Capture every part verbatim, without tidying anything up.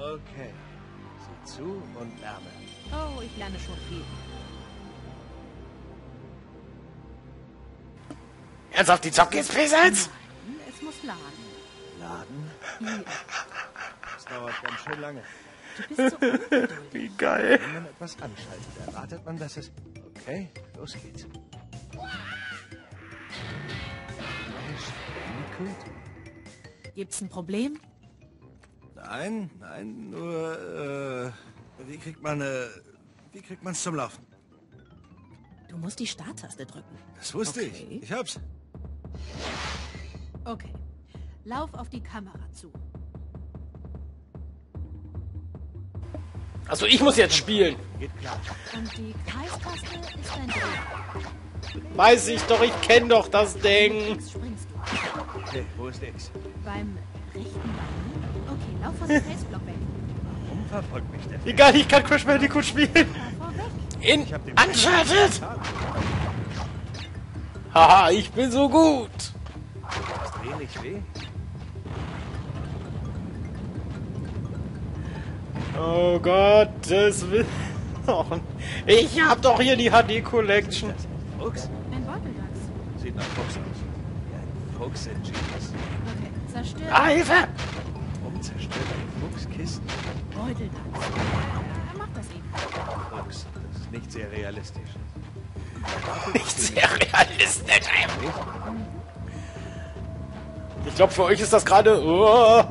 Okay. Sieh zu und lerne. Oh, ich lerne schon viel. Ernsthaft, die Zock geht's P sechs? Nein, es muss laden. Laden? Ja. Das dauert ganz schön lange. Du bist so ungeduldig. Wie geil. Wenn man etwas anschaltet, erwartet man, dass es... Okay, los geht's. Gibt's ein Problem? Nein, nein, nur, äh, wie kriegt man, äh, wie kriegt man's zum Laufen? Du musst die Starttaste drücken. Das wusste okay. ich. Ich hab's. Okay. Lauf auf die Kamera zu. Also ich muss jetzt spielen. Geht klar. Und die Kreistaste ist dein Ding. Weiß ich doch, ich kenne doch das Ding. Okay, wo ist X? Beim rechten Bein. Okay, lauf von dem Felsblock weg. Warum verfolgt mich der? Egal, ich kann Crash Bandicoot spielen. In Uncharted! Haha, ich bin so gut! Das Dreh nicht weh? Oh Gott, das will... Ich hab doch hier die H D-Collection. Fuchs? Ein Beuteldachs. Sieht nach Fuchs aus. Wie ein Fuchs in Jeans. Okay, zerstört. Ah, Hilfe! Warum zerstört ein Fuchskisten? Beuteldachs. Er macht das eben. Fuchs. Nicht sehr realistisch. Nicht sehr realistisch. Ich glaube, für euch ist das gerade... Oh.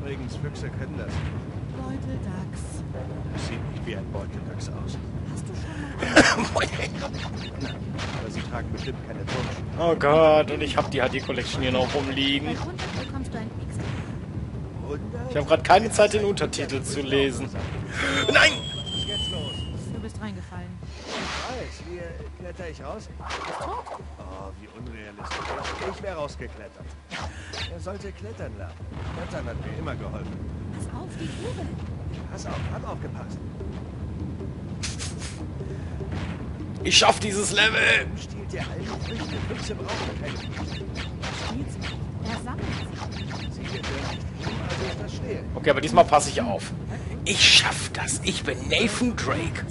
Übrigens, Füchse können das. Beuteldachs. Das sieht nicht wie ein Beuteldachs aus. Hast du schon mal... Aber sie tragen bestimmt keine Wunsch. Oh Gott, und ich habe die H D-Collection hier noch rumliegen. Ich habe gerade keine Zeit, den Untertitel zu lesen. Nein! Reingefallen. Ich weiß, wie kletter ich raus? Oh, wie unrealistisch. Ich wäre rausgeklettert. Er sollte klettern lernen. Klettern hat mir immer geholfen. Pass auf, die Türe. Pass auf, hab aufgepasst. Ich schaff dieses Level. Stiehlt ihr alten Früchte? Füchse brauchen keine Früchte. Stiehlt sie nicht. Er sammelt sie. Sie gehört nicht hin, also ich das stehe. Okay, aber diesmal passe ich auf. Ich schaff das. Ich bin Nathan Drake.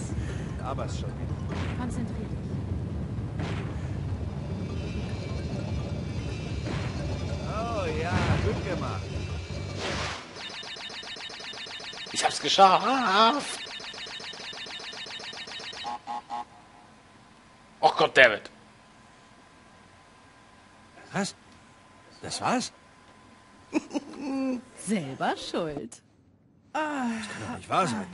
Aber es schon wieder. Konzentrier dich. Oh ja, gut gemacht. Ich hab's geschafft. Oh Gott, David. Was? Das war's? Selber schuld. Das kann doch nicht wahr sein.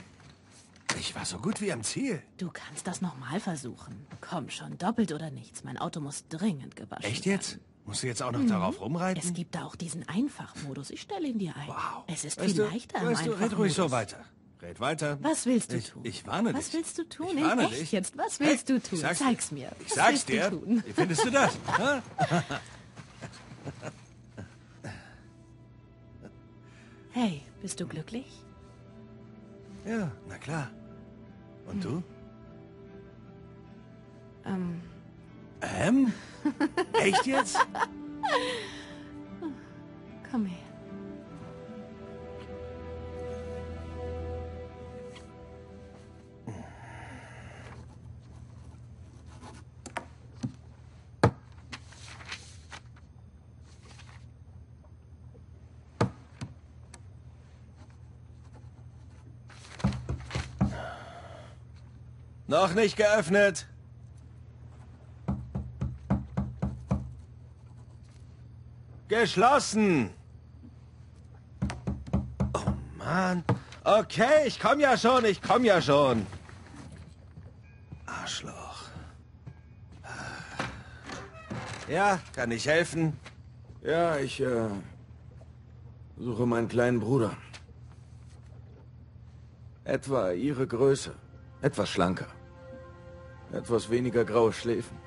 Ich war so gut wie am Ziel. Du kannst das nochmal versuchen. Komm schon, doppelt oder nichts. Mein Auto muss dringend gewaschen werden. Echt jetzt? Musst du jetzt auch noch mhm. darauf rumreiten? Es gibt da auch diesen Einfachmodus. Ich stelle ihn dir ein. Wow. Es ist weißt viel du, leichter am Einfachmodus. Red ruhig so weiter. Red weiter. Was willst du ich, tun? Ich warne was dich. Was willst du tun? Ich warne Echt dich. Jetzt? Was willst hey, du tun? Sag's Zeig's mir. Ich was sag's dir. Wie findest du das? Hey, bist du glücklich? Ja, na klar. Und du? Ähm. Ähm? Echt jetzt? Komm her. Noch nicht geöffnet. Geschlossen. Oh Mann. Okay, ich komm ja schon, ich komm ja schon. Arschloch. Ja, kann ich helfen? Ja, ich äh, suche meinen kleinen Bruder. Etwa ihre Größe. Etwas schlanker. Etwas weniger graue Schläfen.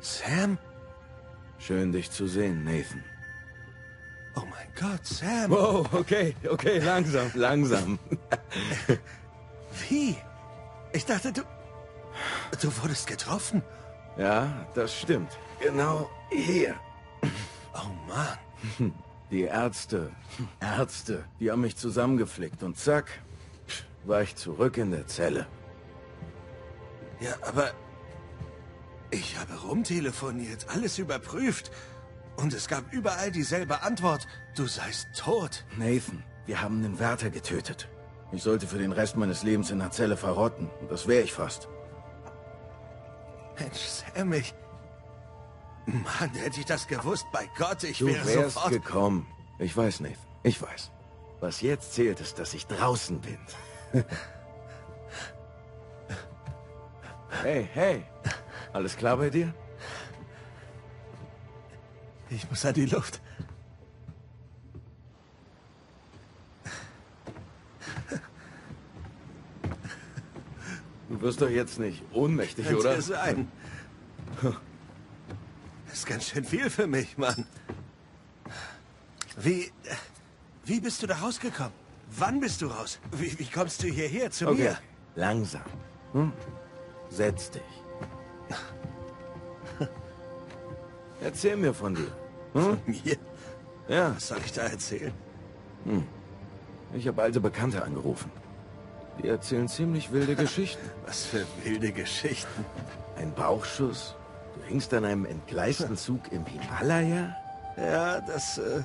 Sam? Schön, dich zu sehen, Nathan. Oh mein Gott, Sam. Wow, okay, okay, langsam, langsam. Wie? Ich dachte, du... Du wurdest getroffen. Ja, das stimmt. Genau hier. Oh Mann. Die Ärzte, Ärzte, die haben mich zusammengeflickt und zack, war ich zurück in der Zelle. Ja, aber ich habe rumtelefoniert, alles überprüft und es gab überall dieselbe Antwort, du seist tot. Nathan, wir haben den Wärter getötet. Ich sollte für den Rest meines Lebens in der Zelle verrotten und das wäre ich fast. Mensch, Sam, ich... Mann, hätte ich das gewusst, bei Gott, ich wäre sofort... Du wärst gekommen. Ich weiß, Nathan, ich weiß. Was jetzt zählt, ist, dass ich draußen bin. Hey, hey, alles klar bei dir? Ich muss an die Luft. Du wirst doch jetzt nicht ohnmächtig, Kann's oder? Sein. Das ist ganz schön viel für mich, Mann. Wie... Wie bist du da rausgekommen? Wann bist du raus? Wie, wie kommst du hierher zu okay. mir? Langsam. Hm? Setz dich. Erzähl mir von dir. Hm? Von mir? Ja. Was soll ich da erzählen? Hm. Ich habe alte Bekannte angerufen. Die erzählen ziemlich wilde Geschichten. Was für wilde Geschichten? Ein Bauchschuss? Du hängst an einem entgleisten Zug im Himalaya? Ja, das... Äh,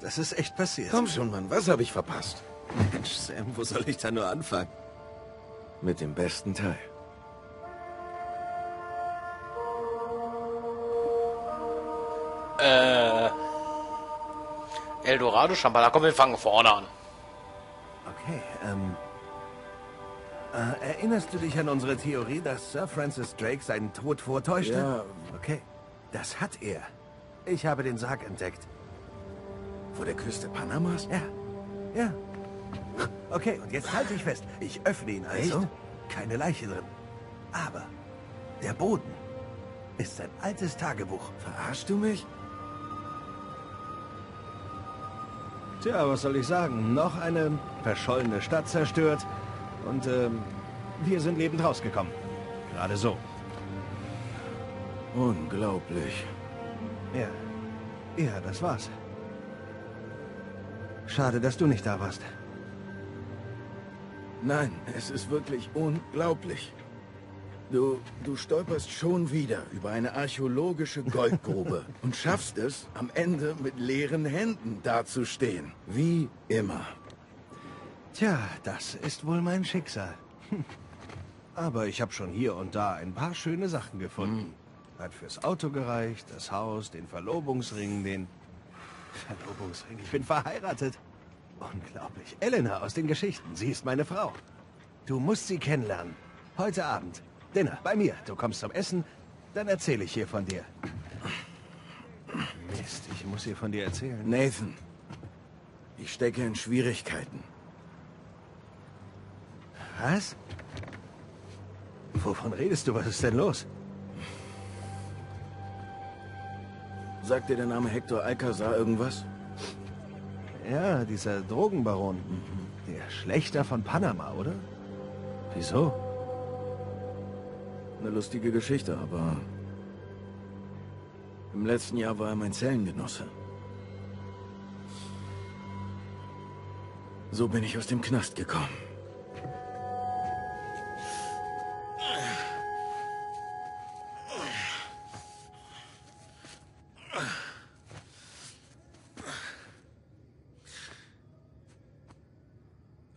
das ist echt passiert. Komm schon, Mann, was habe ich verpasst? Mensch, Sam, wo soll ich da nur anfangen? Mit dem besten Teil. Äh... Eldorado, Shambhala. Komm, wir fangen vorne an. Okay, ähm... Äh, erinnerst du dich an unsere Theorie, dass Sir Francis Drake seinen Tod vortäuschte? Ja. Okay, das hat er. Ich habe den Sarg entdeckt. Vor der Küste Panamas? Ja. Ja. Okay, und jetzt halte ich fest. Ich öffne ihn also. Echt? Keine Leiche drin. Aber der Boden ist ein altes Tagebuch. Verarschst du mich? Tja, was soll ich sagen? Noch eine verschollene Stadt zerstört. Und ähm, wir sind lebend rausgekommen. Gerade so. Unglaublich. Ja. Ja, das war's. Schade, dass du nicht da warst. Nein, es ist wirklich unglaublich. Du, du stolperst schon wieder über eine archäologische Goldgrube und schaffst es, am Ende mit leeren Händen dazustehen. Wie immer. Tja, das ist wohl mein Schicksal. Aber ich habe schon hier und da ein paar schöne Sachen gefunden. Hm. Hat fürs Auto gereicht, das Haus, den Verlobungsring, den... Verlobungsring, ich bin verheiratet. Unglaublich. Elena aus den Geschichten, sie ist meine Frau. Du musst sie kennenlernen. Heute Abend. Dinner, bei mir. Du kommst zum Essen, dann erzähle ich ihr von dir. Mist, ich muss ihr von dir erzählen. Nathan, ich stecke in Schwierigkeiten. Was? Wovon redest du? Was ist denn los? Sagt dir der Name Hector Alcazar irgendwas? Ja, dieser Drogenbaron. Mhm. Der Schlächter von Panama, oder? Wieso? Eine lustige Geschichte, aber... Im letzten Jahr war er mein Zellengenosse. So bin ich aus dem Knast gekommen.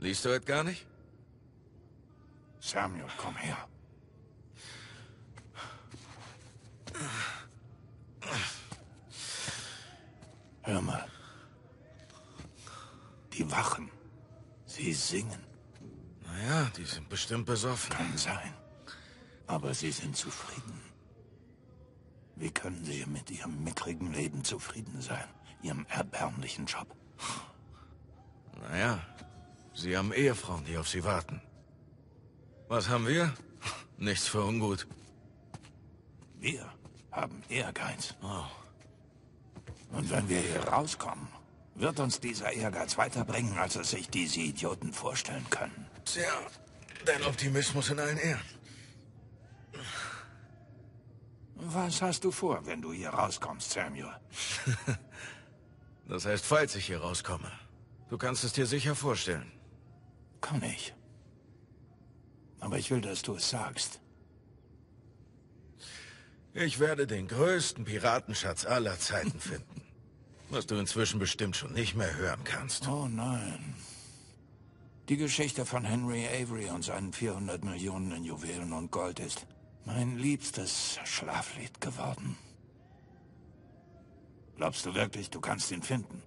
Liest du das gar nicht? Samuel, komm her. Hör mal. Die Wachen. Sie singen. Naja, die sind bestimmt besoffen. Kann sein. Aber sie sind zufrieden. Wie können sie mit ihrem mickrigen Leben zufrieden sein? Ihrem erbärmlichen Job? Naja. Sie haben Ehefrauen, die auf sie warten. Was haben wir? Nichts für ungut. Wir haben Ehrgeiz. Oh. Und wenn wir hier rauskommen, wird uns dieser Ehrgeiz weiterbringen, als es sich diese Idioten vorstellen können. Tja, dein Optimismus in allen Ehren. Was hast du vor, wenn du hier rauskommst, Samuel? Das heißt, falls ich hier rauskomme. Du kannst es dir sicher vorstellen. Kann ich. Aber ich will, dass du es sagst. Ich werde den größten Piratenschatz aller Zeiten finden. Was du inzwischen bestimmt schon nicht mehr hören kannst. Oh nein. Die Geschichte von Henry Avery und seinen vierhundert Millionen in Juwelen und Gold ist mein liebstes Schlaflied geworden. Glaubst du wirklich, du kannst ihn finden?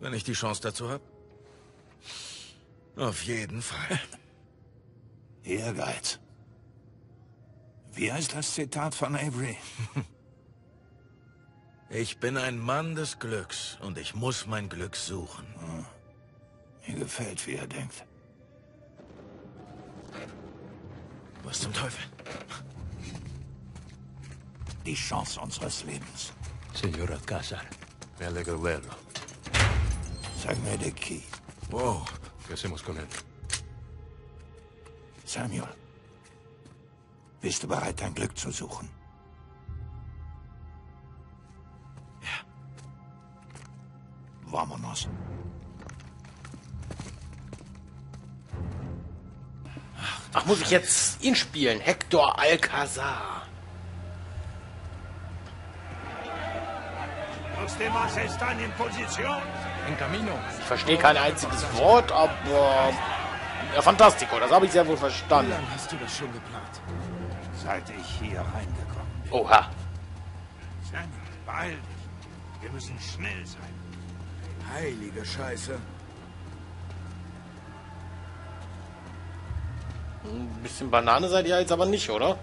Wenn ich die Chance dazu habe? Auf jeden Fall. Ehrgeiz. Wie heißt das Zitat von Avery? Ich bin ein Mann des Glücks und ich muss mein Glück suchen. Hm. Mir gefällt, wie er denkt. Was zum Teufel? Die Chance unseres Lebens. Señor Alcazar. Me alegro verlo. Zeig mir den Key. Wow. ¿Qué hacemos con él? Samuel. Bist du bereit, dein Glück zu suchen? Ja. Vámonos. Ach, muss ich jetzt ihn spielen? Hector Alcazar. Ich verstehe kein einziges Wort, aber... Ja, fantastico, das habe ich sehr wohl verstanden. Wie lange hast du das schon geplant? Seit ich hier reingekommen bin. Oha. Sam, beeil dich. Wir müssen schnell sein. Heilige Scheiße. Ein bisschen Banane seid ihr jetzt aber nicht, oder?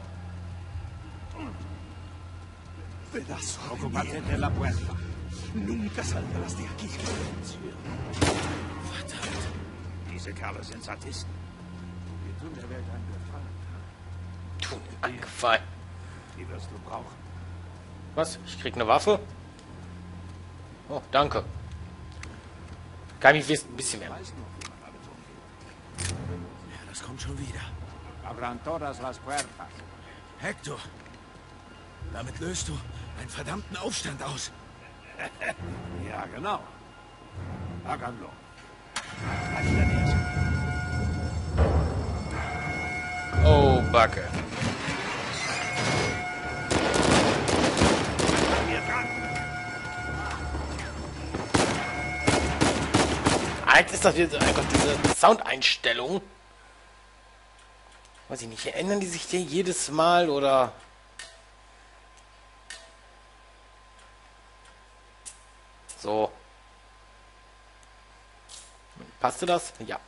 Verdammt. Diese Kerle sind Sadisten. Wir tun der Welt einen Gefallen. Tun einen Gefallen. Die wirst du brauchen. Was? Ich krieg eine Waffe? Oh, danke. Kann ich wissen, ein bisschen mehr. Das kommt schon wieder. Abran todas las puertas. Hector, damit löst du einen verdammten Aufstand aus. Ja, genau. Aganlo. Oh, Backe. Eigentlich ist das jetzt einfach diese Soundeinstellung. Weiß ich nicht, ändern die sich hier jedes Mal oder... So. Passte das? Ja.